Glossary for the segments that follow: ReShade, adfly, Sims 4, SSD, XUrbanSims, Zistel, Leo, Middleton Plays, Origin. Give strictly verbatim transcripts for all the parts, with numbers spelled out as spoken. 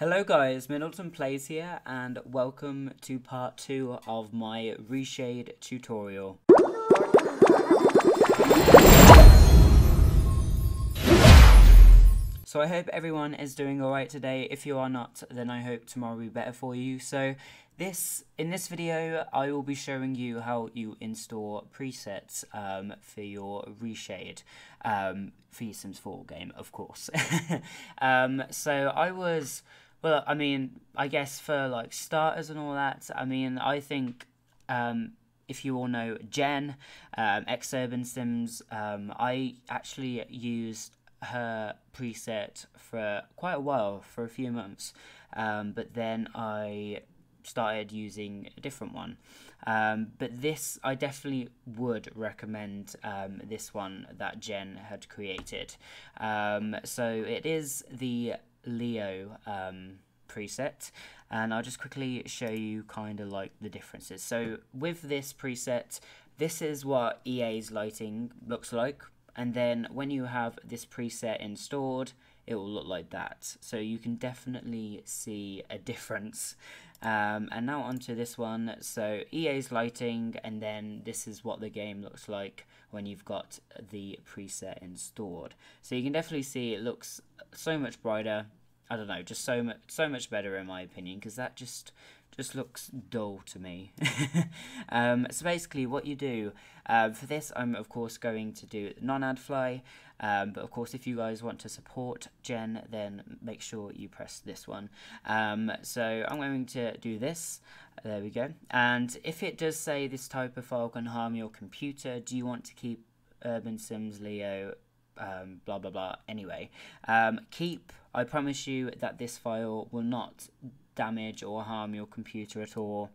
Hello guys, Middleton Plays here and welcome to part two of my ReShade tutorial. So I hope everyone is doing alright today. If you are not, then I hope tomorrow will be better for you. So this in this video I will be showing you how you install presets um, for your ReShade. Um, for your Sims four game, of course. um, so I was... Well, I mean, I guess for like starters and all that, I mean, I think um, if you all know Jen, um, XUrbanSims, um, I actually used her preset for quite a while, for a few months, um, but then I started using a different one. Um, but this, I definitely would recommend um, this one that Jen had created. Um, so it is the Leo um, preset, and I'll just quickly show you kind of like the differences. So with this preset, this is what E A's lighting looks like, and then when you have this preset installed, it will look like that. So you can definitely see a difference. Um, and now onto this one. So E A's lighting, and then this is what the game looks like when you've got the preset installed. So you can definitely see it looks so much brighter. I don't know, just so much, so much better in my opinion, because that just just looks dull to me. um, so basically, what you do uh, for this, I'm of course going to do non-adfly, um, but of course, if you guys want to support Jen, then make sure you press this one. Um, so I'm going to do this. There we go. And if it does say this type of file can harm your computer, do you want to keep XUrbanSims Leo? Um, blah blah blah. Anyway, um, keep. I promise you that this file will not damage or harm your computer at all.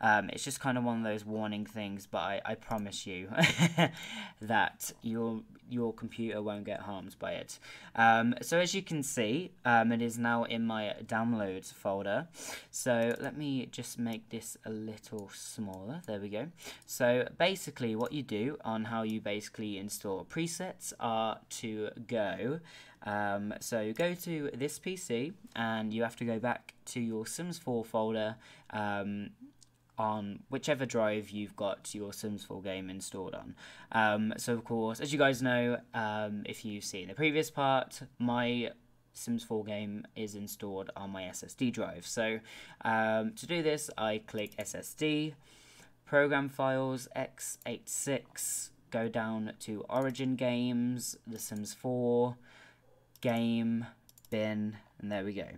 Um, it's just kind of one of those warning things, but I, I promise you that your your computer won't get harmed by it. Um, so as you can see, um, it is now in my downloads folder. So let me just make this a little smaller. There we go. So basically what you do on how you basically install presets are to go. Um, so go to this P C and you have to go back to your Sims four folder, um, on whichever drive you've got your Sims four game installed on. Um, so of course, as you guys know, um, if you've seen the previous part, my Sims four game is installed on my S S D drive. So um, to do this, I click S S D, Program Files, x eighty-six, go down to Origin Games, The Sims four, Game, Bin, and there we go.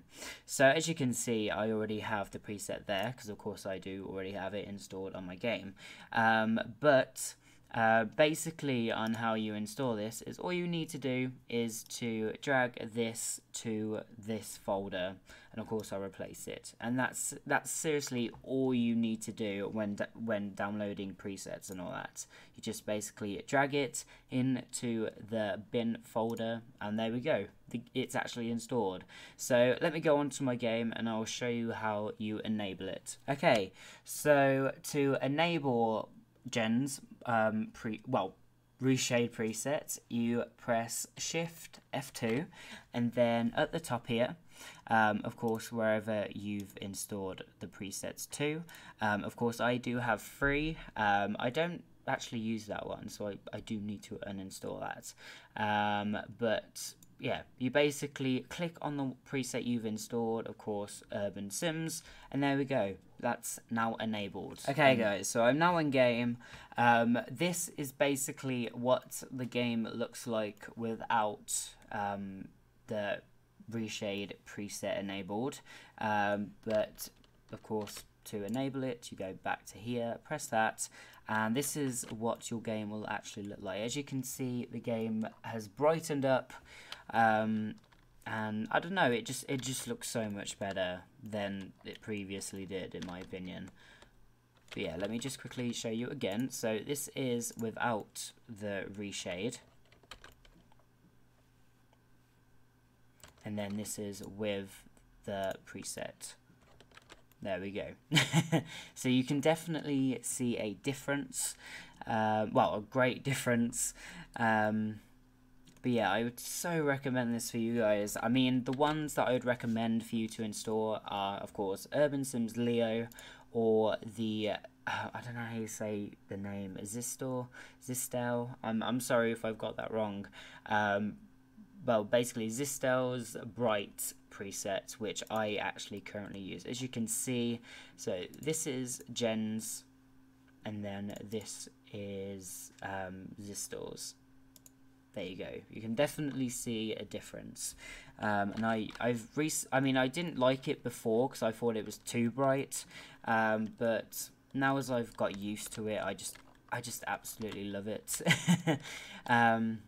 So as you can see, I already have the preset there, because of course I do already have it installed on my game. Um, but uh, basically on how you install this is all you need to do is to drag this to this folder, and of course I'll replace it. And that's that's seriously all you need to do when when downloading presets and all that. You just basically drag it into the bin folder, and there we go. The, it's actually installed. So let me go on to my game and I'll show you how you enable it. Okay, so to enable Jen's um, pre well ReShade preset, you press Shift F two, and then at the top here, um, of course wherever you've installed the presets to, um, of course I do have free, um, I don't actually use that one, so I, I do need to uninstall that, um, but yeah, you basically click on the preset you've installed, of course, XUrbanSims, and there we go. That's now enabled. Okay, um, guys, so I'm now in game. Um, this is basically what the game looks like without um, the ReShade preset enabled. Um, but, of course, to enable it, you go back to here, press that, and this is what your game will actually look like. As you can see, the game has brightened up. Um, and I don't know, it just it just looks so much better than it previously did, in my opinion. But yeah, let me just quickly show you again. So this is without the ReShade, and then this is with the preset. There we go. So you can definitely see a difference. Um, well, a great difference. Um, But yeah, I would so recommend this for you guys. I mean, the ones that I would recommend for you to install are, of course, Urban Sims Leo, or the, uh, I don't know how you say the name, Zistel, Zistel, I'm, I'm sorry if I've got that wrong. Um, well, basically Zistel's Bright presets, which I actually currently use. As you can see, so this is Jen's, and then this is um, Zistel's. There you go. You can definitely see a difference. Um, and I, I've rec I mean, I didn't like it before because I thought it was too bright. Um, but now as I've got used to it, I just, I just absolutely love it. um,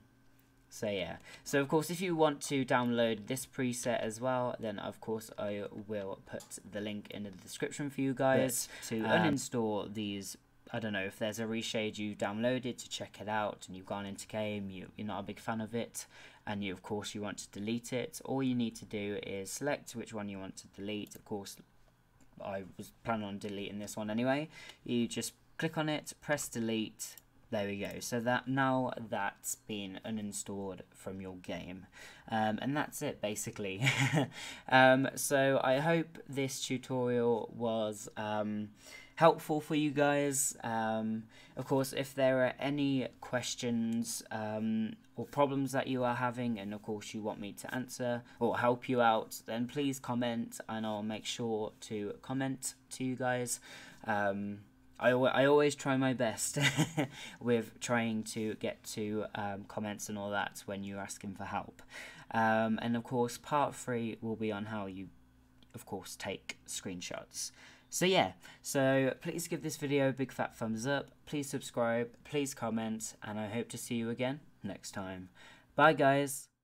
so yeah. So of course, if you want to download this preset as well, then of course I will put the link in the description for you guys but, to um, uninstall these. I don't know if there's a reshade you downloaded to check it out and you've gone into game, you, you're not a big fan of it, and you of course you want to delete it. All you need to do is select which one you want to delete. Of course, I was planning on deleting this one anyway. You just click on it, press delete. There we go. So that now that's been uninstalled from your game, um, and that's it basically. um, so I hope this tutorial was Um, helpful for you guys. Um, of course, if there are any questions um, or problems that you are having, and of course you want me to answer or help you out, then please comment and I'll make sure to comment to you guys. Um, I, I always try my best with trying to get to um, comments and all that when you're asking for help. Um, and of course, part three will be on how you, of course, take screenshots. So yeah, so please give this video a big fat thumbs up, please subscribe, please comment, and I hope to see you again next time. Bye guys!